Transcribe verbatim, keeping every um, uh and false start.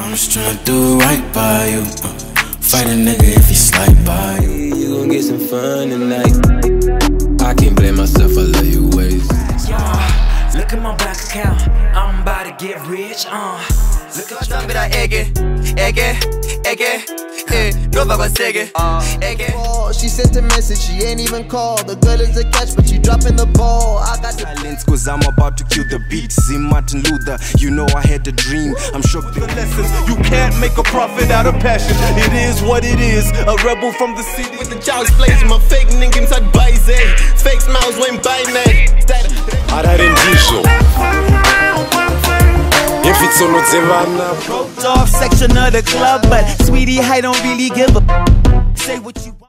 I'm just tryna do right by you. uh, Fight a nigga if he slide by you. You gon' get some fun tonight. I can't blame myself, I love you ways. Yeah, look at my bank account, I'm about to get rich. uh. Look at my bank account. Uh, she sent a message, she ain't even called. The girl is a catch, but she dropping the ball. I got the silence, cause I'm about to kill the beat. See Martin Luther, you know I had a dream. I'm shook the lessons, you can't make a profit out of passion. It is what it is, a rebel from the city. With the child's place, my fake niggas had buys it. Fake smiles went by night. I didn't do so. If it's on what's in my off section of the club, but sweetie, I don't really give a f. Say what you want.